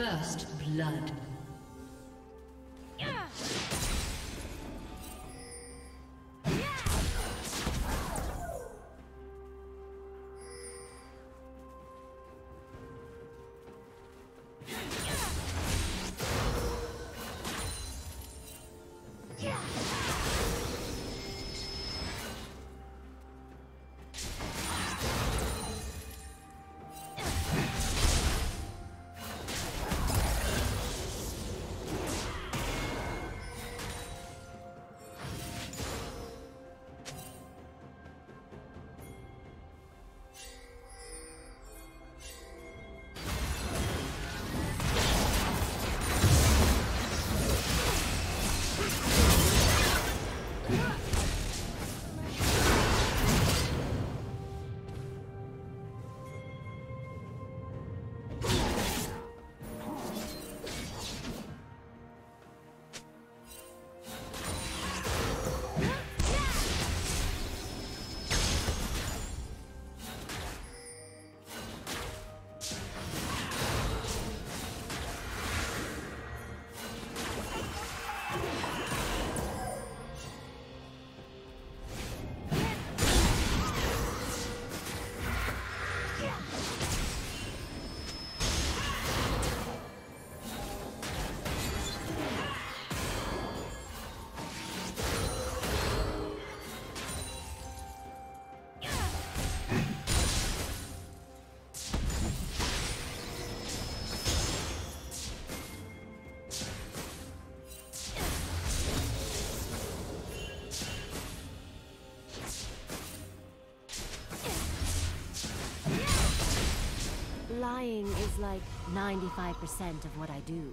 First blood. Lying is like 95% of what I do.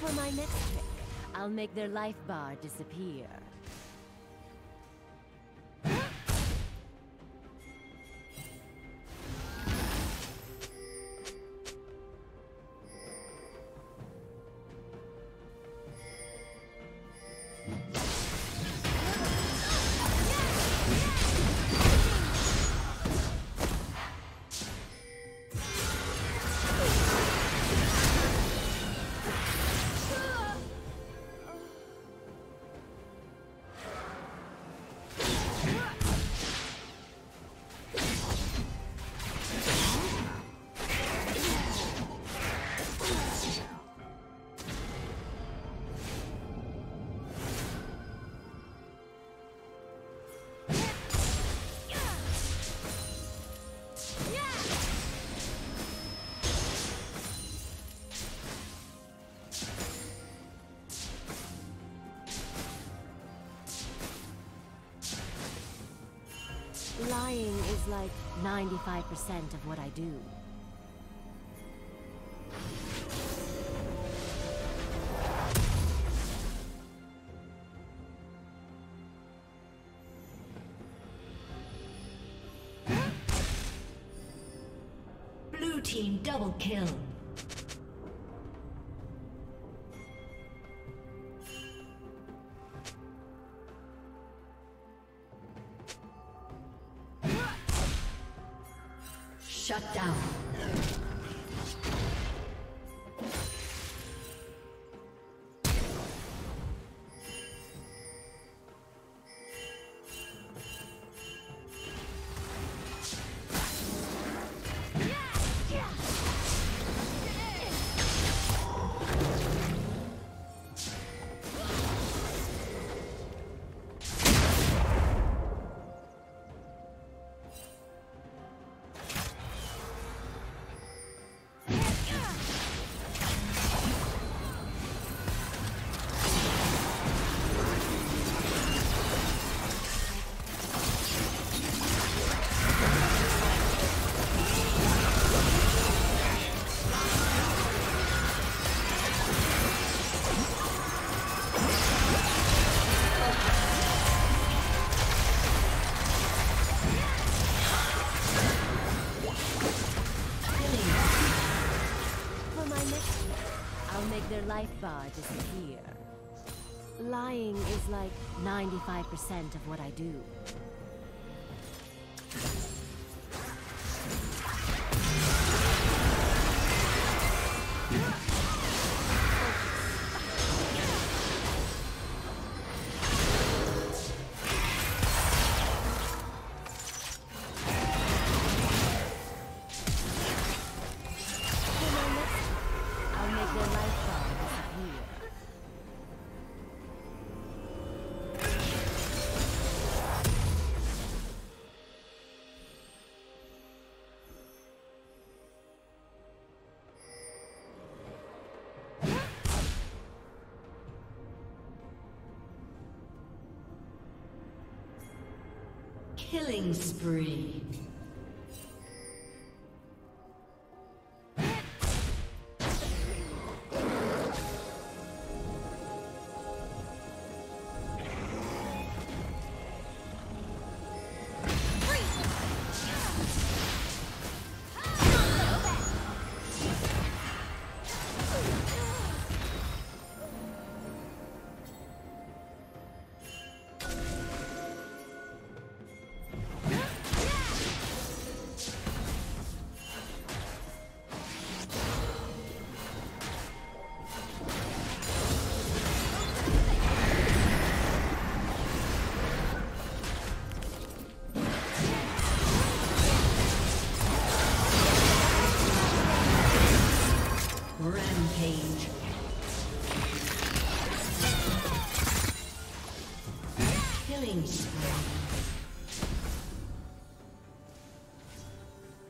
For my next trick, I'll make their life bar disappear. Lying is like 95% of what I do. Blue team double kill. Shut down. Disappear. Lying is like 95% of what I do. Killing spree.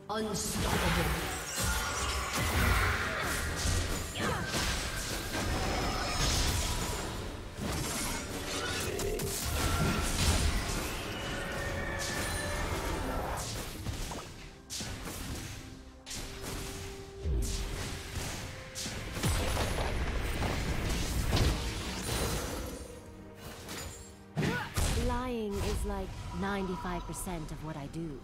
Unstoppable. Lying is like 95% of what I do.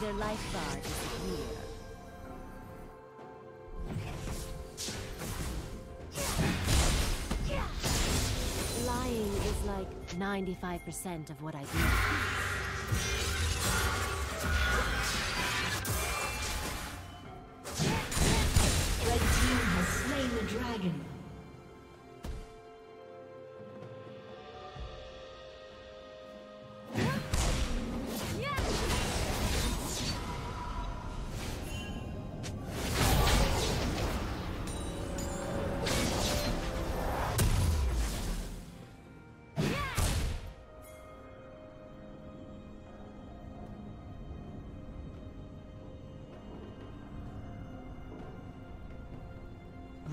Their life bar disappear. Lying is like 95% of what I do. Red team has slain the dragon.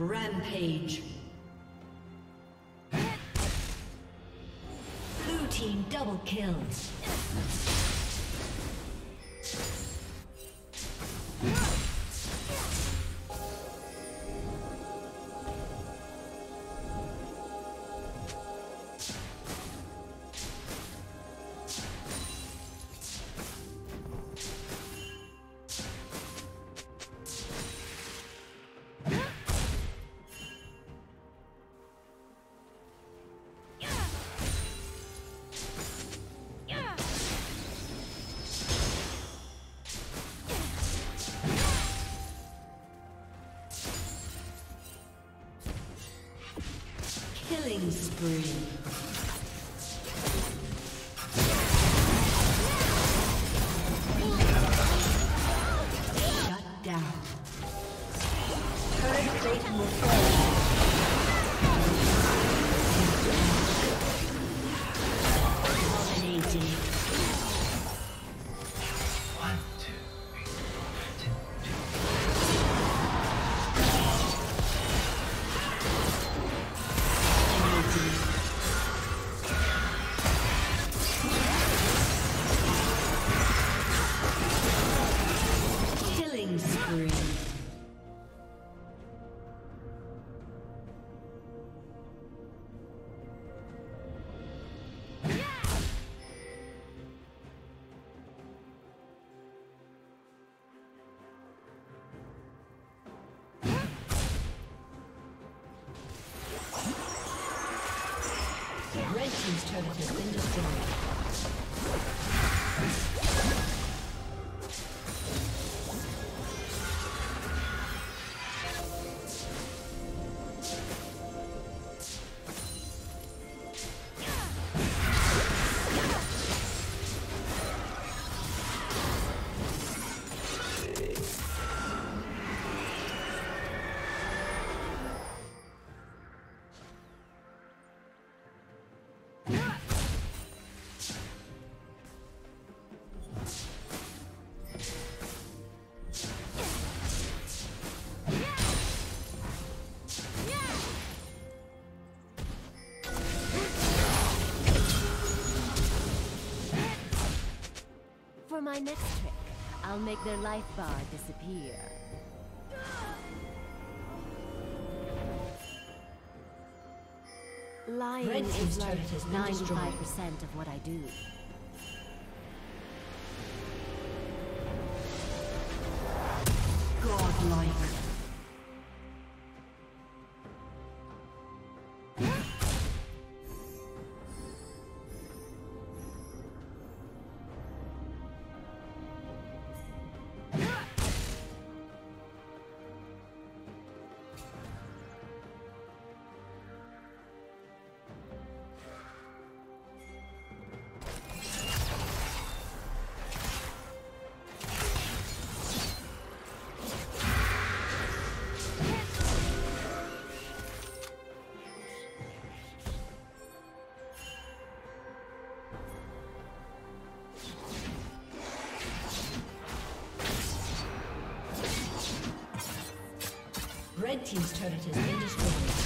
Rampage. Blue team double kills. spree. Red team's turret has been destroyed. For my next trick, I'll make their life bar disappear. Lying is like 95% of what I do. Godlike. Red team's turret has been destroyed.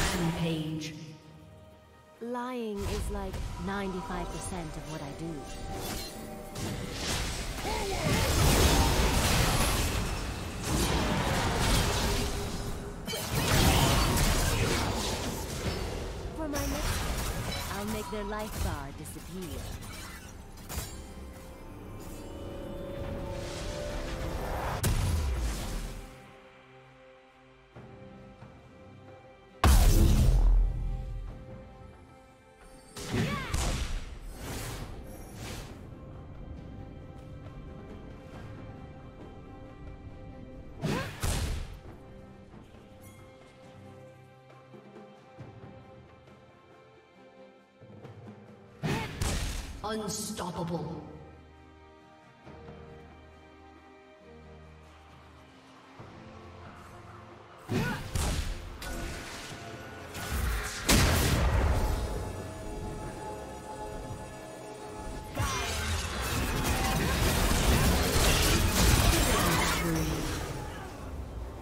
Rampage. Lying is like 95% of what I do. For my next, I'll make their life bar disappear. Unstoppable.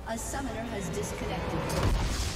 A summoner has disconnected.